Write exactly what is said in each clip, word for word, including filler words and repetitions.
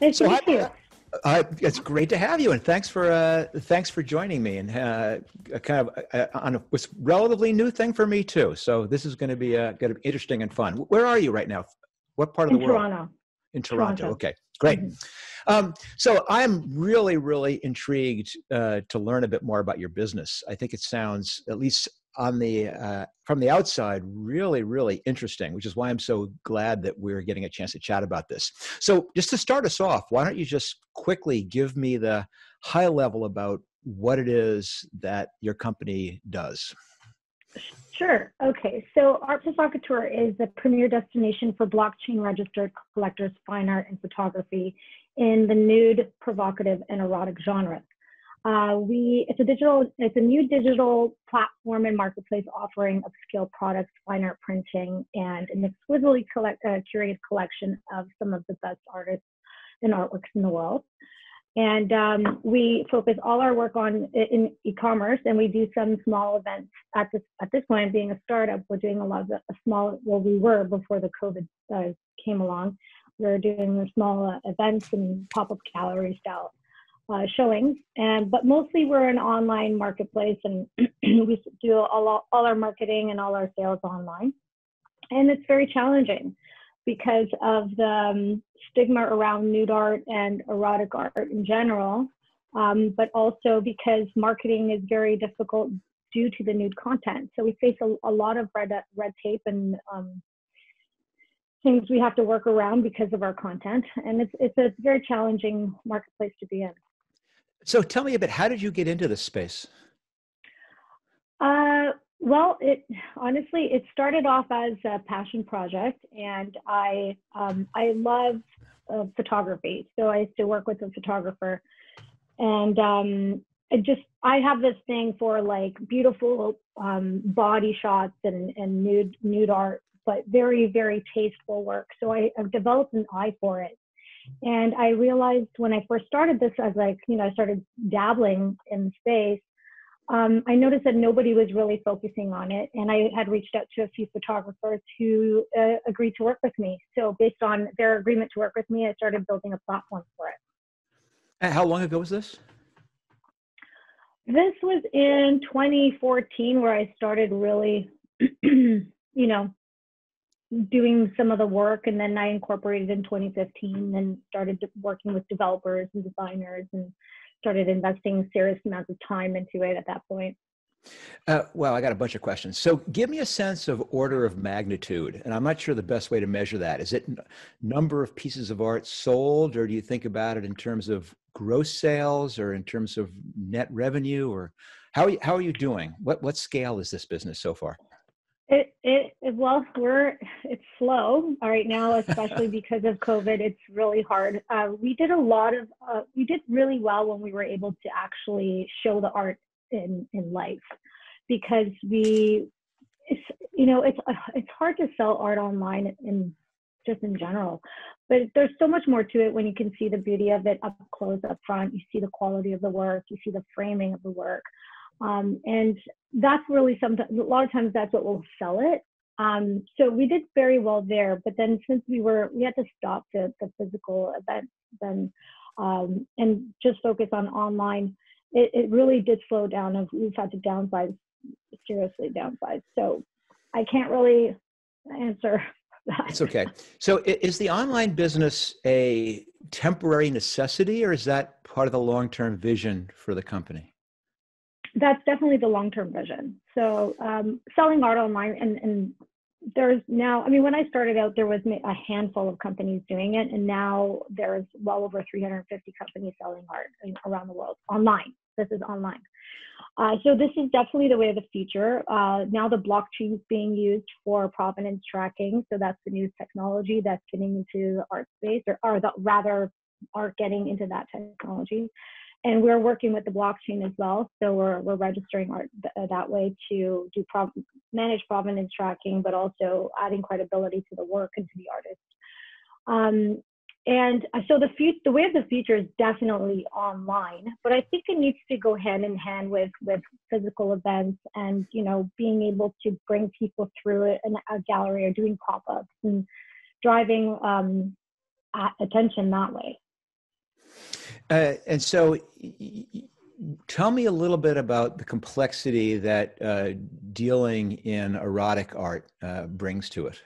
Nice to be here. Uh, it's great to have you, and thanks for uh, thanks for joining me. And uh, kind of uh, on a what's relatively new thing for me too. So this is going to be uh, going to be interesting and fun. Where are you right now? What part of in the Toronto. world? In Toronto. In Toronto. Okay, great. Mm-hmm. um, so I'm really, really intrigued uh, to learn a bit more about your business. I think it sounds, at least on the uh, from the outside, really, really interesting, which is why I'm so glad that we're getting a chance to chat about this. So just to start us off, why don't you just quickly give me the high level about what it is that your company does? Sure. Okay. So Art Provocateur is the premier destination for blockchain registered collectors, fine art, and photography in the nude, provocative, and erotic genres. Uh, we it's a digital it's a new digital platform and marketplace offering upscale products, fine art printing, and an exquisitely collect, uh, curated collection of some of the best artists and artworks in the world. And um, we focus all our work on in e-commerce, and we do some small events at this at this point. Being a startup, we're doing a lot of the, a small. Well, we were before the COVID uh, came along. We we're doing small uh, events and pop-up gallery style uh, showings, and but mostly we're an online marketplace, and we do all all our marketing and all our sales online. And it's very challenging because of the um, stigma around nude art and erotic art in general, um, but also because marketing is very difficult due to the nude content. So we face a, a lot of red, red tape and um, things we have to work around because of our content. And it's, it's a very challenging marketplace to be in. So tell me a bit, how did you get into this space? Uh, Well, it honestly, it started off as a passion project, and I um, I love uh, photography. So I used to work with a photographer, and um, I just I have this thing for like beautiful um, body shots and and nude nude art, but very very tasteful work. So I, I've developed an eye for it, and I realized when I first started this, I was like, you know, I started dabbling in the space. Um, I noticed that nobody was really focusing on it, and I had reached out to a few photographers who uh, agreed to work with me. So based on their agreement to work with me, I started building a platform for it. And how long ago was this? This was in twenty fourteen, where I started really, you know, doing some of the work, and then I incorporated in twenty fifteen and started working with developers and designers and started investing serious amounts of time into it at that point. Uh, well, I got a bunch of questions. So give me a sense of order of magnitude. And I'm not sure the best way to measure that. Is it number of pieces of art sold, or do you think about it in terms of gross sales or in terms of net revenue, or how are you, how are you doing? What, what scale is this business so far? It, it, well, we're, it's slow right now, especially because of COVID. It's really hard. Uh, we did a lot of, uh, we did really well when we were able to actually show the art in, in life, because we, it's, you know, it's, uh, it's hard to sell art online in just in general, but there's so much more to it when you can see the beauty of it up close, up front. You see the quality of the work, you see the framing of the work. Um, and that's really sometimes, a lot of times that's what will sell it. Um, so we did very well there, but then since we were, we had to stop the, the physical events then, um, and just focus on online, it, it really did slow down. And we've had to downsize, seriously downsize. So I can't really answer that. It's okay. So is the online business a temporary necessity, or is that part of the long-term vision for the company? That's definitely the long-term vision. So um, selling art online, and, and there's now, I mean, when I started out, there was a handful of companies doing it, and now there's well over three hundred fifty companies selling art in, around the world online. This is online. Uh, so this is definitely the way of the future. Uh, now the blockchain is being used for provenance tracking. So that's the new technology that's getting into the art space, or, or the, rather art getting into that technology. And we're working with the blockchain as well, so we're we're registering art th that way to do prov manage provenance tracking, but also adding credibility to the work and to the artist. Um, and so the future, the way of the future is definitely online, but I think it needs to go hand in hand with with physical events, and you know, being able to bring people through an, a gallery, or doing pop ups and driving um, attention that way. Uh, and so tell me a little bit about the complexity that uh, dealing in erotic art uh, brings to it.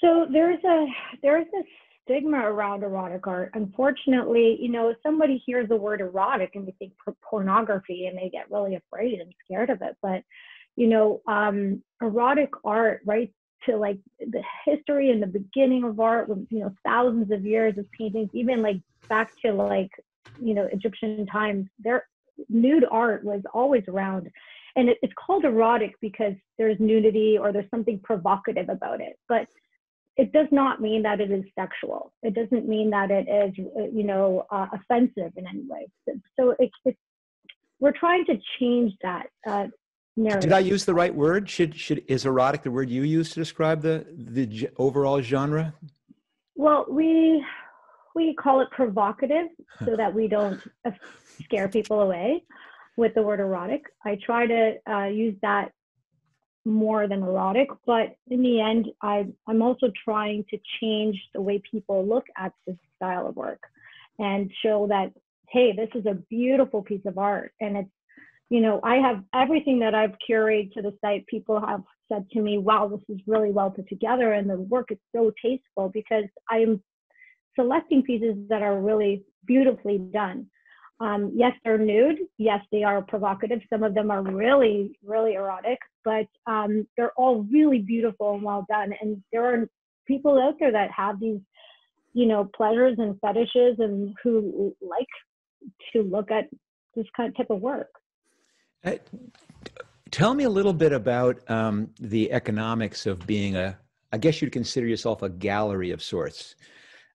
So there's a, there's a stigma around erotic art. Unfortunately, you know, somebody hears the word erotic and they think pornography and they get really afraid and scared of it. But, you know, um, erotic art, right, to like the history and the beginning of art, with, you know, thousands of years of paintings, even like back to like, you know, Egyptian times, their nude art was always around. And it, it's called erotic because there's nudity or there's something provocative about it. But it does not mean that it is sexual. It doesn't mean that it is, you know, uh, offensive in any way. So it, it, we're trying to change that uh, narrative. Did I use the right word? Should should is erotic the word you use to describe the the overall genre? Well, we we call it provocative so that we don't scare people away with the word erotic. I try to uh, use that more than erotic, but in the end, I, I'm also trying to change the way people look at this style of work and show that, hey, this is a beautiful piece of art. And it's, you know, I have everything that I've curated to the site. People have said to me, wow, this is really well put together and the work is so tasteful, because I'm selecting pieces that are really beautifully done. Um, yes, they're nude. Yes, they are provocative. Some of them are really, really erotic, but um, they're all really beautiful and well done. And there are people out there that have these, you know, pleasures and fetishes and who like to look at this kind of type of work. Uh, tell me a little bit about um, the economics of being a, I guess you'd consider yourself a gallery of sorts.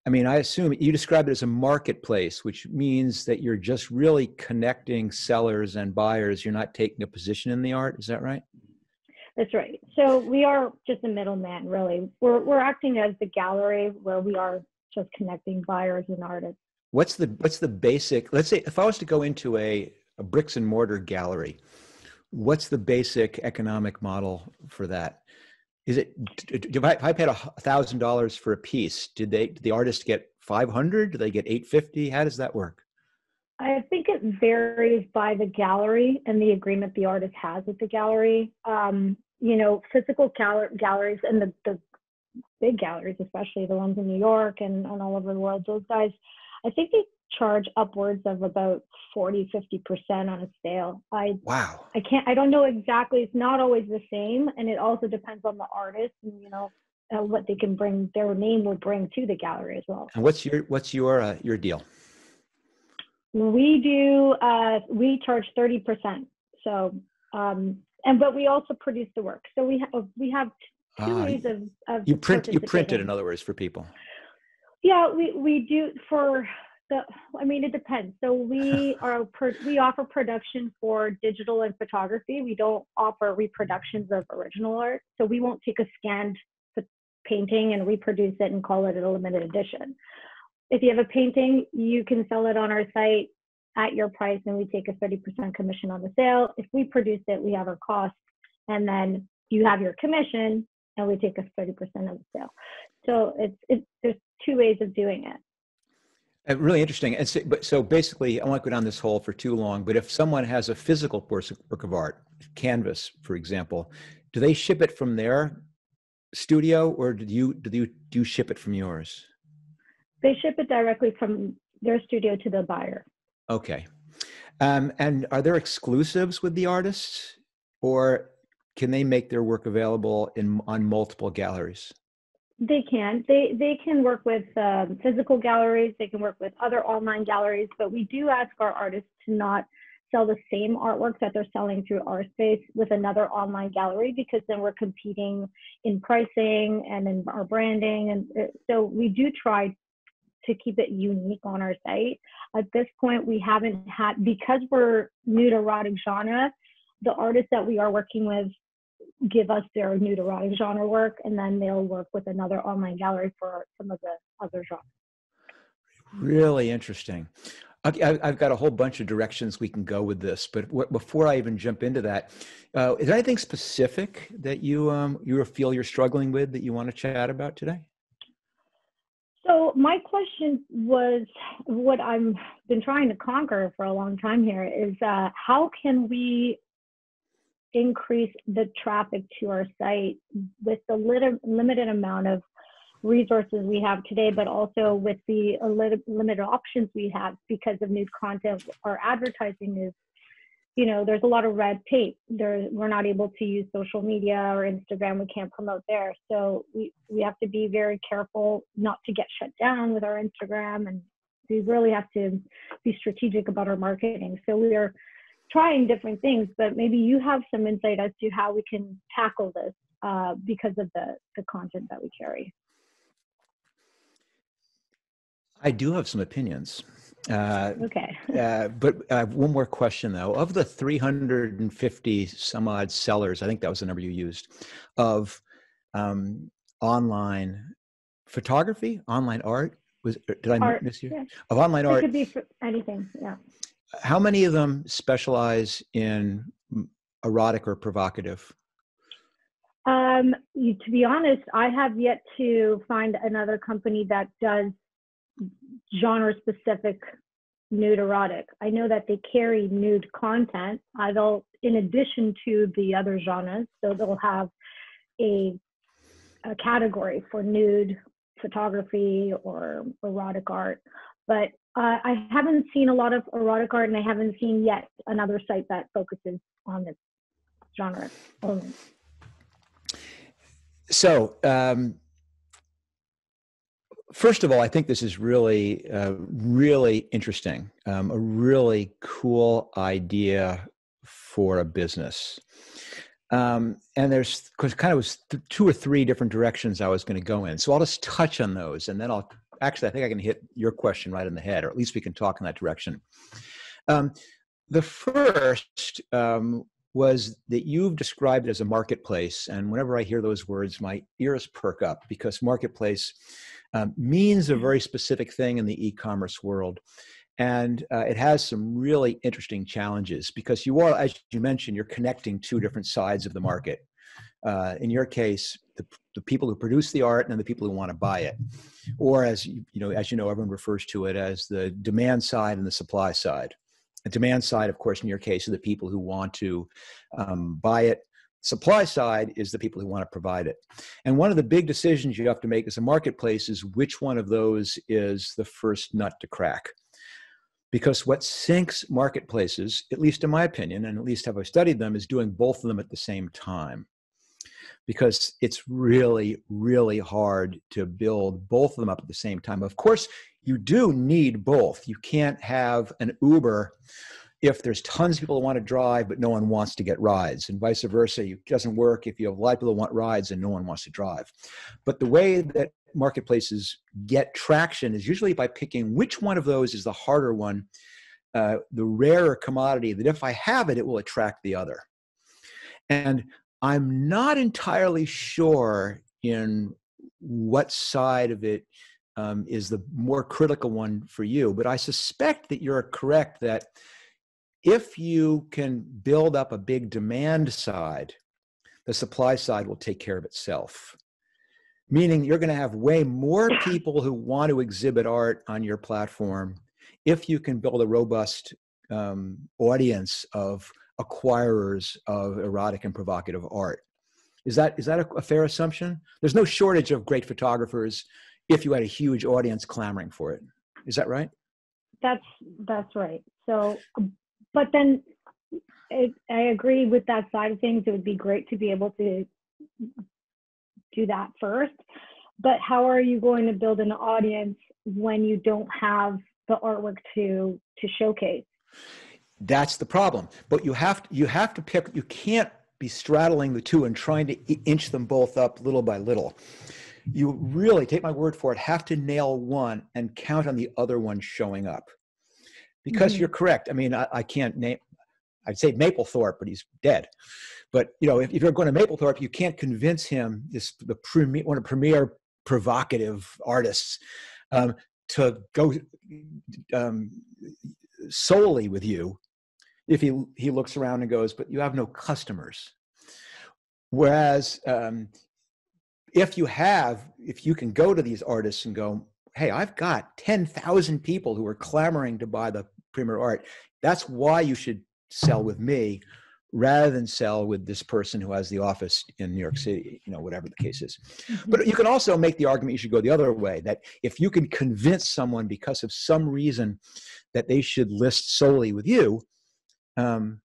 I mean, I assume you describe it as a marketplace, which means that you're just really connecting sellers and buyers. You're not taking a position in the art. Is that right? That's right. So we are just a middleman, really. We're, we're acting as the gallery where we are just connecting buyers and artists. What's the, what's the basic, let's say if I was to go into a, a bricks and mortar gallery, what's the basic economic model for that? Is it, if I paid a thousand dollars for a piece, did they, did the artist get five hundred? Do they get eight fifty? How does that work? I think it varies by the gallery and the agreement the artist has with the gallery. Um, you know, physical gal galleries and the, the big galleries, especially the ones in New York and, and all over the world, those guys, I think they charge upwards of about forty, fifty percent on a sale. I, wow. I can't, I don't know exactly. It's not always the same. And it also depends on the artist and, you know, uh, what they can bring, their name will bring to the gallery as well. And what's your, what's your, uh, your deal? We do, uh, we charge thirty percent. So, um, and, but we also produce the work. So we have, we have two ah, ways of, of you print, you print it, in other words, for people. Yeah, we, we do for, So, I mean, it depends. So we are per, we offer production for digital and photography. We don't offer reproductions of original art. So we won't take a scanned painting and reproduce it and call it a limited edition. If you have a painting, you can sell it on our site at your price, and we take a thirty percent commission on the sale. If we produce it, we have our cost, and then you have your commission, and we take a thirty percent of the sale. So it's, it's there's two ways of doing it. Uh, really interesting. And so, but, so basically, I won't go down this hole for too long, but if someone has a physical work of art, canvas, for example, do they ship it from their studio, or do you, do you, do you ship it from yours? They ship it directly from their studio to the buyer. Okay. Um, and are there exclusives with the artists, or can they make their work available in, on multiple galleries? They can. They they can work with um, physical galleries. They can work with other online galleries. But we do ask our artists to not sell the same artwork that they're selling through our space with another online gallery, because then we're competing in pricing and in our branding. And it, so we do try to keep it unique on our site. At this point, we haven't had, because we're nude erotic genre, the artists that we are working with give us their nude erotic genre work, and then they'll work with another online gallery for some of the other genres. Really interesting. Okay, I've got a whole bunch of directions we can go with this, but what, before I even jump into that, uh, is there anything specific that you, um, you feel you're struggling with that you want to chat about today? So my question was, what I've been trying to conquer for a long time here is uh, how can we increase the traffic to our site with the lit- limited amount of resources we have today, but also with the lit- limited options we have because of new content. Our advertising is, you know, there's a lot of red tape. There, we're not able to use social media or Instagram. We can't promote there. So we, we have to be very careful not to get shut down with our Instagram. And we really have to be strategic about our marketing. So we are trying different things, but maybe you have some insight as to how we can tackle this uh, because of the, the content that we carry. I do have some opinions. Uh, okay. uh, but uh, one more question though. Of the three hundred fifty some odd sellers, I think that was the number you used, of um, online photography, online art, was did I art, miss you? Yeah. Of online it art. It could be for anything, yeah. How many of them specialize in erotic or provocative? Um, you, to be honest, I have yet to find another company that does genre-specific nude erotic. I know that they carry nude content. I don't, in addition to the other genres, so they'll have a, a category for nude photography or erotic art. But uh, I haven't seen a lot of erotic art, and I haven't seen yet another site that focuses on this genre only. So, um, first of all, I think this is really, uh, really interesting, um, a really cool idea for a business. Um, and there's cause kind of was th- two or three different directions I was going to go in. So I'll just touch on those, and then I'll actually, I think I can hit your question right in the head, or at least we can talk in that direction. Um, the first um, was that you've described it as a marketplace. And whenever I hear those words, my ears perk up, because marketplace Um, means a very specific thing in the e-commerce world. And uh, it has some really interesting challenges, because you are, as you mentioned, you're connecting two different sides of the market. Uh, in your case, the, the people who produce the art and the people who want to buy it. Or as you, you know, as you know, everyone refers to it as the demand side and the supply side. The demand side, of course, in your case, are the people who want to um, buy it. Supply side is the people who want to provide it. And one of the big decisions you have to make as a marketplace is which one of those is the first nut to crack. Because what sinks marketplaces, at least in my opinion, and at least have I studied them, is doing both of them at the same time. Because it's really, really hard to build both of them up at the same time. Of course, you do need both. You can't have an Uber if there's tons of people who want to drive, but no one wants to get rides, and vice versa. It doesn't work if you have a lot of people who want rides and no one wants to drive. But the way that marketplaces get traction is usually by picking which one of those is the harder one, uh, the rarer commodity that if I have it, it will attract the other. And I'm not entirely sure in what side of it um, is the more critical one for you, but I suspect that you're correct that if you can build up a big demand side, the supply side will take care of itself. Meaning you're going to have way more people who want to exhibit art on your platform if you can build a robust um, audience of acquirers of erotic and provocative art. Is that is that a, a fair assumption? There's no shortage of great photographers if you had a huge audience clamoring for it. Is that right? That's that's right. So. But then it, I agree with that side of things. It would be great to be able to do that first. But how are you going to build an audience when you don't have the artwork to to showcase? That's the problem. But you have to, you have to pick, you can't be straddling the two and trying to inch them both up little by little. You really, take my word for it, have to nail one and count on the other one showing up. Because mm-hmm. you're correct. I mean, I, I can't name, I'd say Mapplethorpe, but he's dead. But, you know, if, if you're going to Mapplethorpe, you can't convince him, this the premier, one of the premier provocative artists, um, to go um, solely with you if he, he looks around and goes, but you have no customers. Whereas um, if you have, if you can go to these artists and go, hey, I've got ten thousand people who are clamoring to buy the premier art. That's why you should sell with me rather than sell with this person who has the office in New York City, you know, whatever the case is. But you can also make the argument you should go the other way, that if you can convince someone because of some reason that they should list solely with you, um,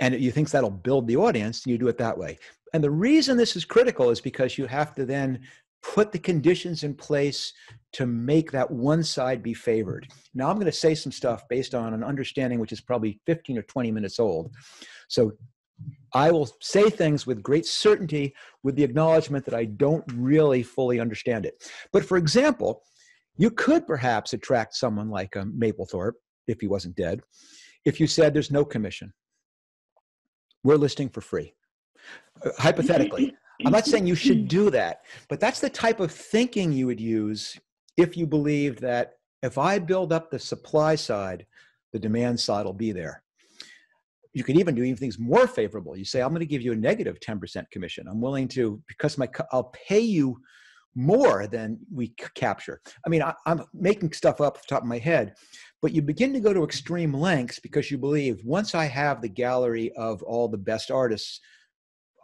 and you think that'll build the audience, you do it that way. And the reason this is critical is because you have to then put the conditions in place to make that one side be favored. Now, I'm going to say some stuff based on an understanding which is probably fifteen or twenty minutes old. So I will say things with great certainty with the acknowledgement that I don't really fully understand it. But for example, you could perhaps attract someone like um, Mapplethorpe, if he wasn't dead, if you said there's no commission. We're listing for free, uh, hypothetically. I'm not saying you should do that, but that's the type of thinking you would use if you believed that if I build up the supply side, the demand side will be there. You can even do even things more favorable. You say, I'm going to give you a negative ten percent commission. I'm willing to, because my, I'll pay you more than we capture. I mean, I, I'm making stuff up off the top of my head, but you begin to go to extreme lengths because you believe once I have the gallery of all the best artists,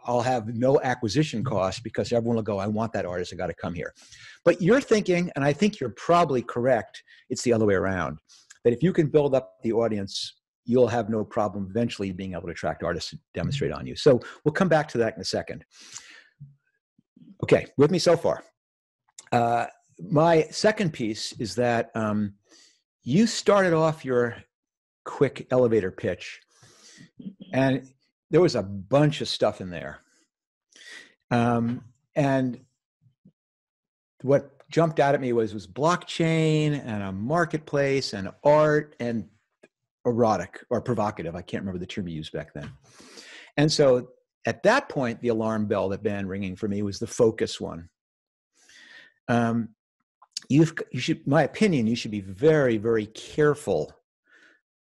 I'll have no acquisition costs because everyone will go, I want that artist, I got to come here. But you're thinking, and I think you're probably correct, it's the other way around, that if you can build up the audience, you'll have no problem eventually being able to attract artists to demonstrate on you. So we'll come back to that in a second. Okay, with me so far. Uh, my second piece is that um, you started off your quick elevator pitch, and there was a bunch of stuff in there. Um, and what jumped out at me was, was blockchain and a marketplace and art and erotic or provocative. I can't remember the term you used back then. And so at that point, the alarm bell that began ringing for me was the focus one. Um, you've, you should, my opinion, you should be very, very careful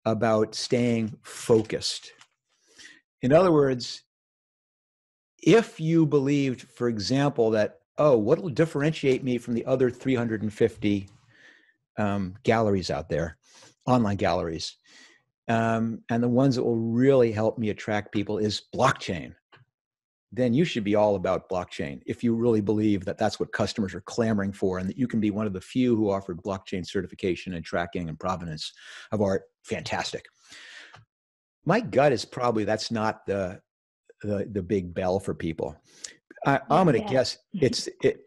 about staying focused. In other words, if you believed, for example, that, oh, what will differentiate me from the other three hundred fifty um, galleries out there, online galleries, um, and the ones that will really help me attract people is blockchain, then you should be all about blockchain if you really believe that that's what customers are clamoring for and that you can be one of the few who offered blockchain certification and tracking and provenance of art. Fantastic. My gut is probably that's not the the, the big bell for people. I, I'm going to yeah. guess it's it,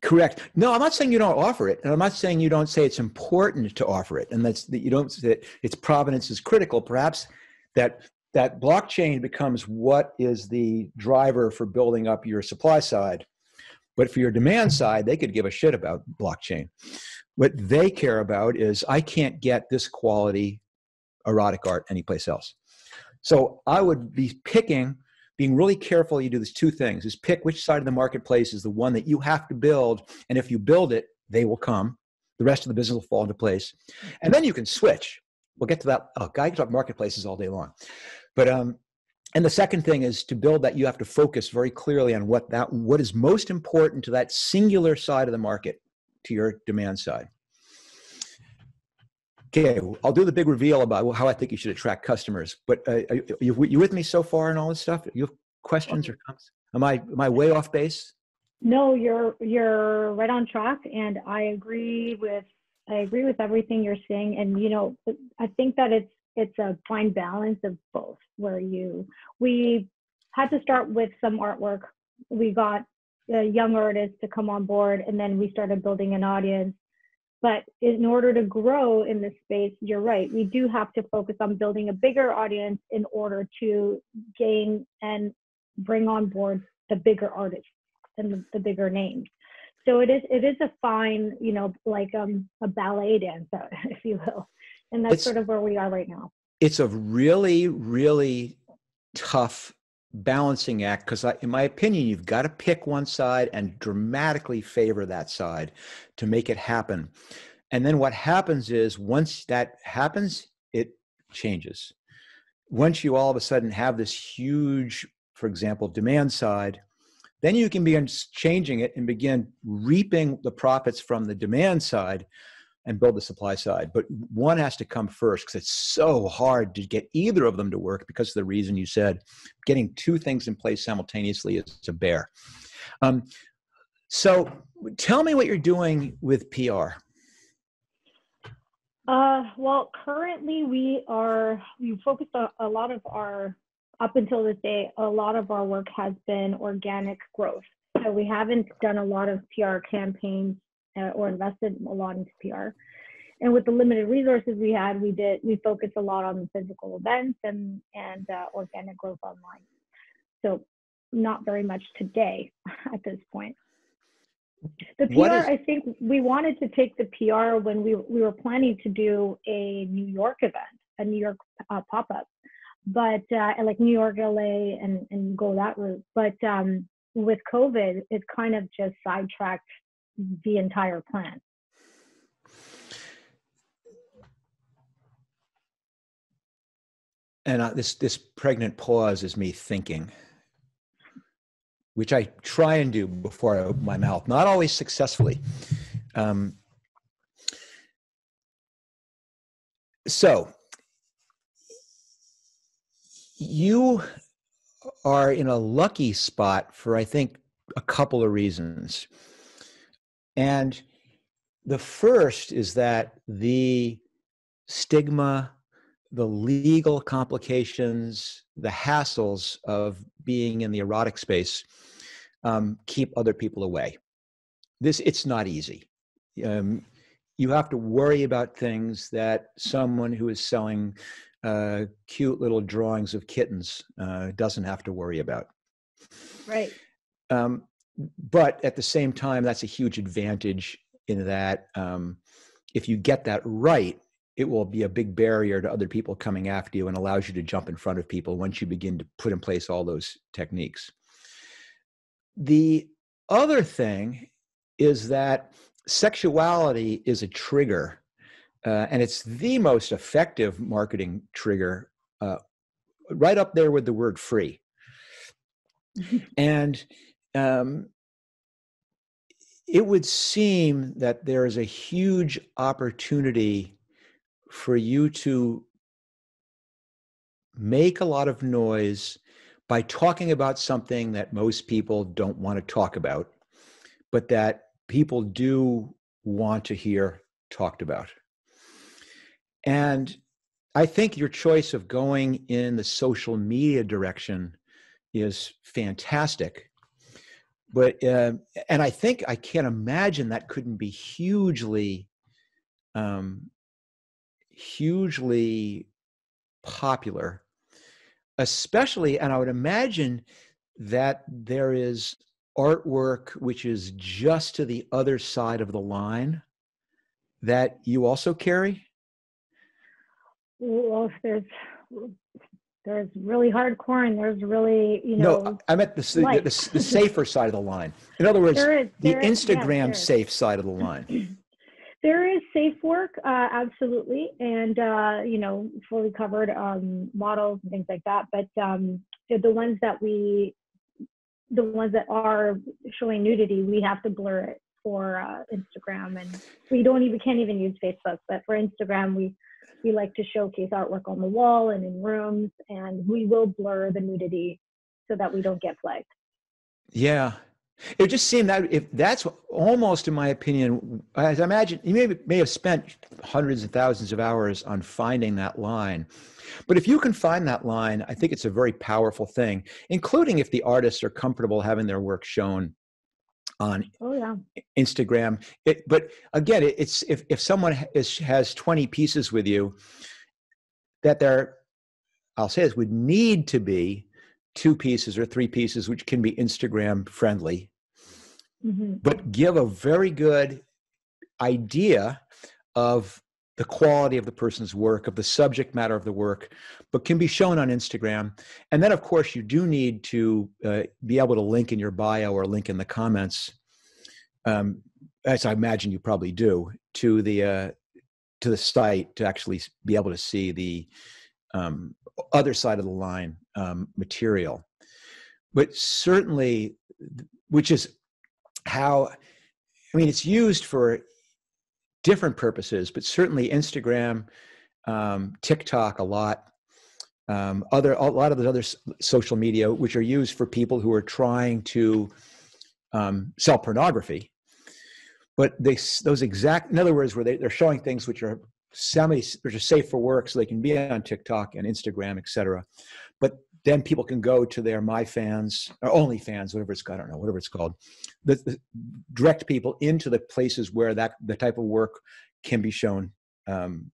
correct. No, I'm not saying you don't offer it, and I'm not saying you don't say it's important to offer it, and that's that you don't say that its provenance is critical. Perhaps that that blockchain becomes what is the driver for building up your supply side, but for your demand side, they could give a shit about blockchain. What they care about is I can't get this quality erotic art anyplace else. So I would be picking, being really careful you do these two things, is pick which side of the marketplace is the one that you have to build. And if you build it, they will come. The rest of the business will fall into place. And then you can switch. We'll get to that. Oh, I can talk marketplaces all day long. But, um, and the second thing is to build that you have to focus very clearly on what that, what is most important to that singular side of the market, to your demand side. Okay, I'll do the big reveal about how I think you should attract customers. But uh, are you, are you with me so far in all this stuff? You have questions or comments? Am I am I way off base? No, you're you're right on track, and I agree with I agree with everything you're saying. And you know, I think that it's it's a fine balance of both. Where you we had to start with some artwork. We got uh, young artists to come on board, and then we started building an audience. But in order to grow in this space, you're right, we do have to focus on building a bigger audience in order to gain and bring on board the bigger artists and the, the bigger names. So it is it is a fine, you know, like um, a ballet dance, if you will. And that's it's, sort of where we are right now. It's a really, really tough balancing act because in my opinion, you've got to pick one side and dramatically favor that side to make it happen. And then what happens is once that happens, it changes. Once you all of a sudden have this huge, for example, demand side, Then you can begin changing it and begin reaping the profits from the demand side and build the supply side. But one has to come first, because it's so hard to get either of them to work because of the reason you said. Getting two things in place simultaneously is a bear. Um, so tell me what you're doing with P R. Uh, well, currently we are, we focused on a lot of our, up until this day, a lot of our work has been organic growth. So we haven't done a lot of P R campaigns uh, or invested a lot into P R. And with the limited resources we had, we did, we focused a lot on physical events and, and uh, organic growth online. So not very much today at this point. The P R, is, I think we wanted to take the P R when we, we were planning to do a New York event, a New York uh, pop-up, but uh, like New York, L A, and, and go that route. But um, with COVID, it kind of just sidetracked the entire plan. And uh, this, this pregnant pause is me thinking, which I try and do before I open my mouth, not always successfully. Um, so you are in a lucky spot for, I think, a couple of reasons. And the first is that the stigma, the legal complications, the hassles of being in the erotic space um, keep other people away. This, it's not easy. Um, you have to worry about things that someone who is selling uh, cute little drawings of kittens uh, doesn't have to worry about. Right. Um, but at the same time, that's a huge advantage in that um, if you get that right, it will be a big barrier to other people coming after you and allows you to jump in front of people once you begin to put in place all those techniques. The other thing is that sexuality is a trigger, uh, and it's the most effective marketing trigger, uh, right up there with the word free. And um, it would seem that there is a huge opportunity for you to make a lot of noise by talking about something that most people don't want to talk about, but that people do want to hear talked about. And I think your choice of going in the social media direction is fantastic. But, uh, and I think, I can't imagine that couldn't be hugely, um, hugely popular, especially, and I would imagine that there is artwork which is just to the other side of the line that you also carry? Well, there's there's really hardcore and there's really, you know. No, I meant the, the, the, the safer side of the line. In other words, there is, there the is, Instagram yeah, safe side of the line. There is safe work, uh, absolutely, and uh, you know, fully covered um, models and things like that. But um, the ones that we, the ones that are showing nudity, we have to blur it for uh, Instagram, and we don't even can't even use Facebook. But for Instagram, we we like to showcase artwork on the wall and in rooms, and we will blur the nudity so that we don't get flagged. Yeah. It just seemed that if that's almost, in my opinion, as I imagine, you may, may have spent hundreds and thousands of hours on finding that line. But if you can find that line, I think it's a very powerful thing, including if the artists are comfortable having their work shown on oh, yeah. Instagram. It, but again, it, it's if, if someone has, has twenty pieces with you, that there, I'll say this, would need to be two pieces or three pieces, which can be Instagram friendly, mm-hmm. but give a very good idea of the quality of the person's work, of the subject matter of the work, but can be shown on Instagram. And then of course you do need to uh, be able to link in your bio or link in the comments, um, as I imagine you probably do, to the, uh, to the site to actually be able to see the um, other side of the line um, material. But certainly which is how, I mean, it's used for different purposes, but certainly Instagram, um, TikTok a lot, um, other, a lot of the other social media, which are used for people who are trying to um, sell pornography. But they, those exact, in other words, where they, they're showing things which are semi, which are safe for work, so they can be on TikTok and Instagram, et cetera. But then people can go to their MyFans or OnlyFans, whatever it's called, I don't know, whatever it's called, the, the, direct people into the places where that the type of work can be shown um,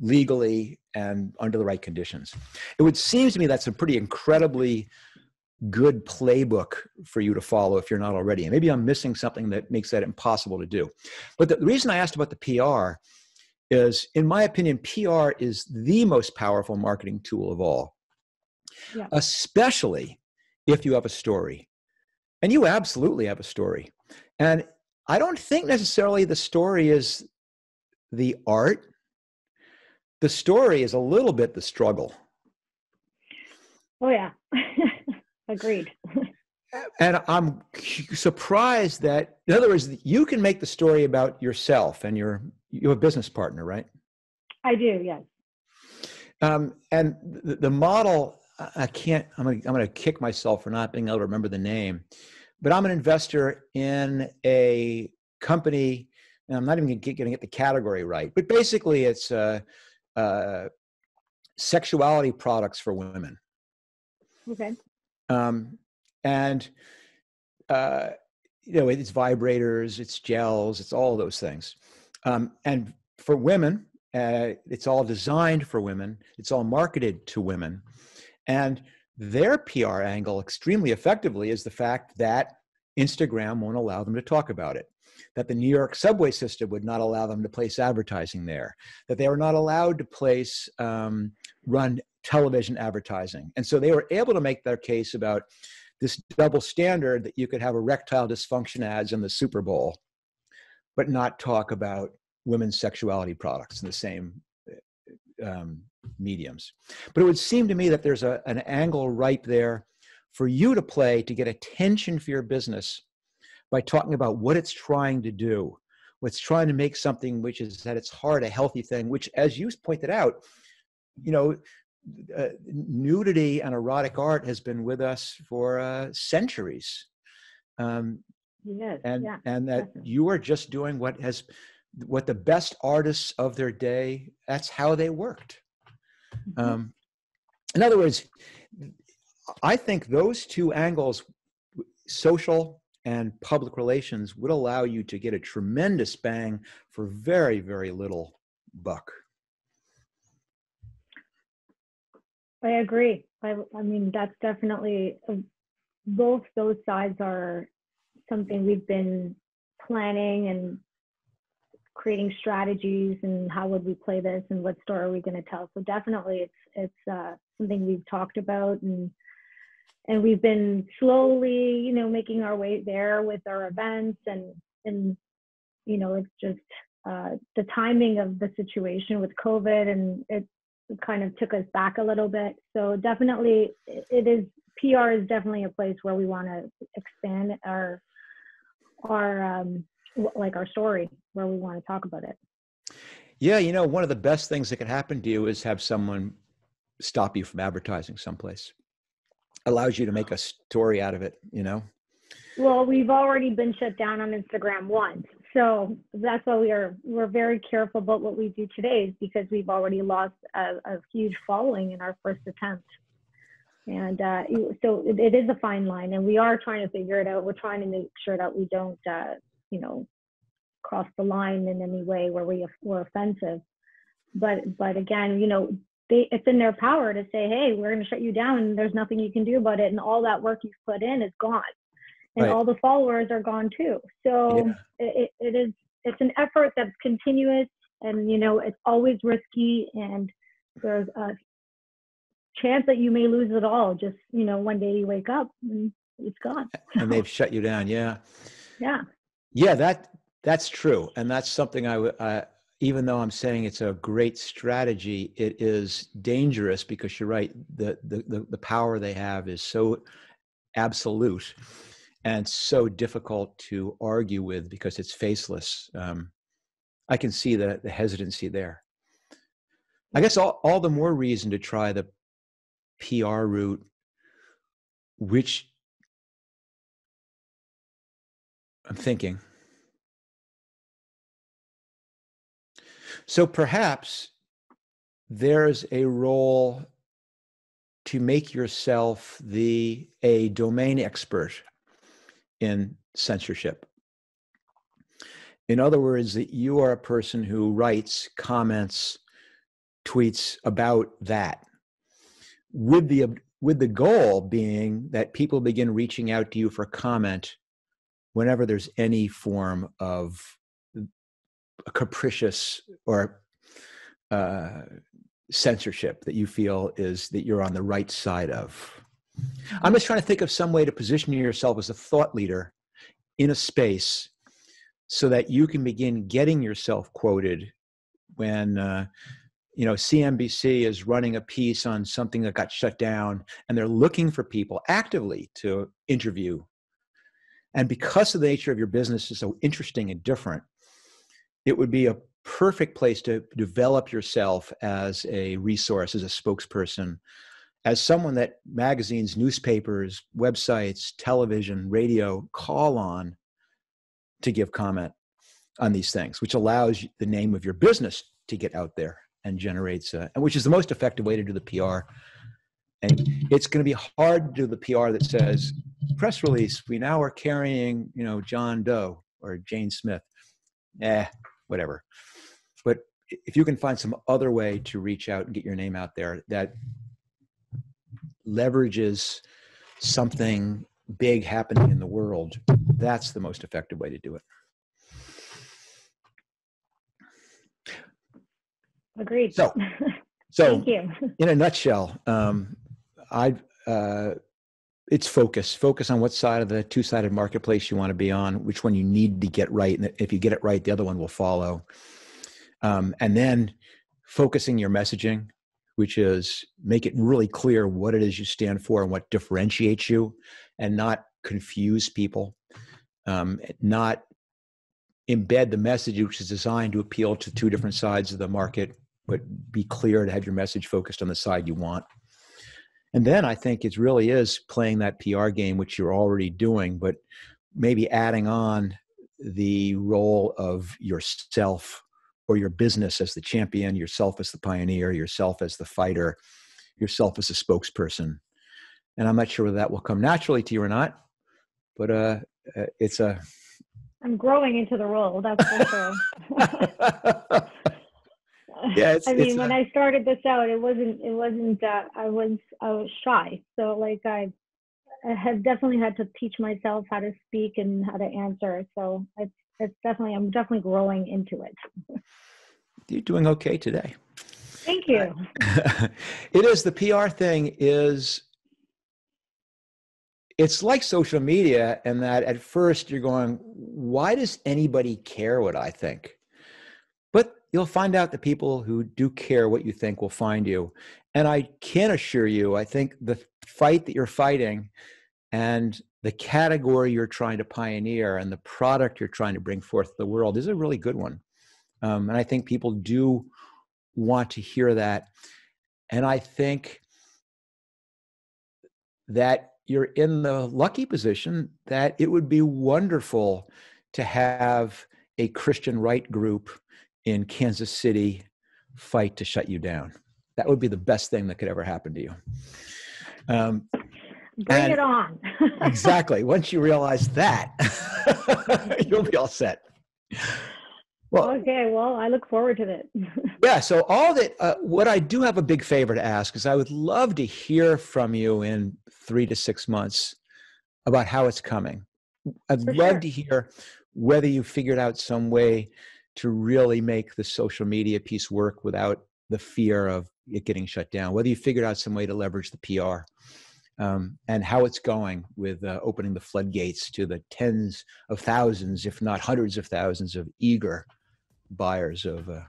legally and under the right conditions. It would seem to me that's a pretty incredibly good playbook for you to follow if you're not already. And maybe I'm missing something that makes that impossible to do. But the reason I asked about the P R is, in my opinion, P R is the most powerful marketing tool of all. Yeah. Especially if you have a story, and you absolutely have a story. And I don't think necessarily the story is the art. The story is a little bit the struggle. Oh yeah. Agreed. And I'm surprised that, in other words, you can make the story about yourself and your, you have a business partner, right? I do. Yes. Um, and the, the model, I can't, I'm going to, I'm going to kick myself for not being able to remember the name, but I'm an investor in a company, and I'm not even going to get the category right, but basically it's uh, uh, sexuality products for women. Okay. Um, and, uh, you know, it's vibrators, it's gels, it's all those things. Um, and for women, uh, it's all designed for women. It's all marketed to women. And their P R angle extremely effectively is the fact that Instagram won't allow them to talk about it, that the New York subway system would not allow them to place advertising there, that they were not allowed to place, um, run television advertising. And so they were able to make their case about this double standard that you could have erectile dysfunction ads in the Super Bowl, but not talk about women's sexuality products in the same um, mediums. But it would seem to me that there's a, an angle right there for you to play to get attention for your business by talking about what it's trying to do, what's trying to make something which is at its heart a healthy thing, which, as you pointed out, you know, uh, nudity and erotic art has been with us for uh, centuries. Um, yes, and, yeah, and that definitely. You are just doing what has, what the best artists of their day, that's how they worked. Um, in other words, I think those two angles, social and public relations, would allow you to get a tremendous bang for very, very little buck. I agree. I, I mean, that's definitely, both those sides are something we've been planning and creating strategies, and how would we play this, and what story are we going to tell? So definitely, it's it's uh, something we've talked about, and and we've been slowly, you know, making our way there with our events, and and you know, it's just uh, the timing of the situation with COVID, and it kind of took us back a little bit. So definitely, it is P R is definitely a place where we want to expand our our um, like our story, where we want to talk about it. Yeah, you know, one of the best things that can happen to you is have someone stop you from advertising someplace. Allows you to make a story out of it, you know? Well, we've already been shut down on Instagram once. So that's why we are, we're very careful about what we do today, is because we've already lost a, a huge following in our first attempt. And uh, so it, it is a fine line, and we are trying to figure it out. We're trying to make sure that we don't, uh, you know, cross the line in any way where we were offensive. But, but again, you know, they, it's in their power to say, hey, we're going to shut you down, and there's nothing you can do about it. And all that work you've put in is gone. And right. All the followers are gone too. So yeah. it, it is, it's an effort that's continuous, and, you know, it's always risky, and there's a chance that you may lose it all. Just, you know, one day you wake up and it's gone. And they've shut you down. Yeah. Yeah. Yeah, that that's true, and that's something I uh, even though I'm saying it's a great strategy, it is dangerous, because you're right. The the the power they have is so absolute, and so difficult to argue with because it's faceless. Um, I can see the, the hesitancy there. I guess all, all the more reason to try the P R route, which I'm thinking. So perhaps there's a role to make yourself the a domain expert in censorship. In other words, that you are a person who writes, comments, tweets about that, with the, with the goal being that people begin reaching out to you for comment whenever there's any form of a capricious or uh, censorship that you feel is that you're on the right side of. I'm just trying to think of some way to position yourself as a thought leader in a space so that you can begin getting yourself quoted when, uh, you know, C N B C is running a piece on something that got shut down and they're looking for people actively to interview. And because of the nature of your business is so interesting and different, it would be a perfect place to develop yourself as a resource, as a spokesperson, as someone that magazines, newspapers, websites, television, radio call on to give comment on these things, which allows the name of your business to get out there and generates, a, which is the most effective way to do the P R. And it's going to be hard to do the P R that says, press release, we now are carrying, you know, John Doe or Jane Smith. Eh, whatever. But if you can find some other way to reach out and get your name out there that leverages something big happening in the world, that's the most effective way to do it. Agreed. So, so thank you. In a nutshell, um, I, uh, it's focus. Focus on what side of the two-sided marketplace you want to be on, which one you need to get right. And if you get it right, the other one will follow. Um, and then focusing your messaging, which is make it really clear what it is you stand for and what differentiates you, and not confuse people, um, not embed the message which is designed to appeal to two different sides of the market, but be clear to have your message focused on the side you want. And then I think it really is playing that P R game, which you're already doing, but maybe adding on the role of yourself or your business as the champion, yourself as the pioneer, yourself as the fighter, yourself as a spokesperson. And I'm not sure whether that will come naturally to you or not, but uh, it's a... I'm growing into the role, that's for sure. Yeah, it's, I mean, it's, when uh, I started this out, it wasn't, it wasn't, uh, I was, I was shy. So like I, I have definitely had to teach myself how to speak and how to answer. So it's, it's definitely, I'm definitely growing into it. You're doing okay today. Thank you. Uh, it is, the P R thing is, it's like social media in that at first you're going, why does anybody care what I think? But you'll find out the people who do care what you think will find you. And I can assure you, I think the fight that you're fighting and the category you're trying to pioneer and the product you're trying to bring forth to the world is a really good one. Um, and I think people do want to hear that. And I think that you're in the lucky position that it would be wonderful to have a Christian right group in Kansas City fight to shut you down. That would be the best thing that could ever happen to you. Um, Bring it on. Exactly. Once you realize that, you'll be all set. Well, okay. Well, I look forward to that. Yeah. So all that, uh, what I do have a big favor to ask is I would love to hear from you in three to six months about how it's coming. I'd For love sure. to hear whether you figured out some way to really make the social media piece work without the fear of it getting shut down, whether you figured out some way to leverage the P R, um, and how it's going with uh, opening the floodgates to the tens of thousands, if not hundreds of thousands of eager buyers of uh,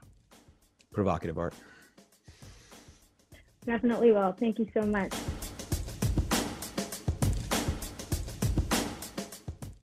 provocative art. Definitely will. Thank you so much.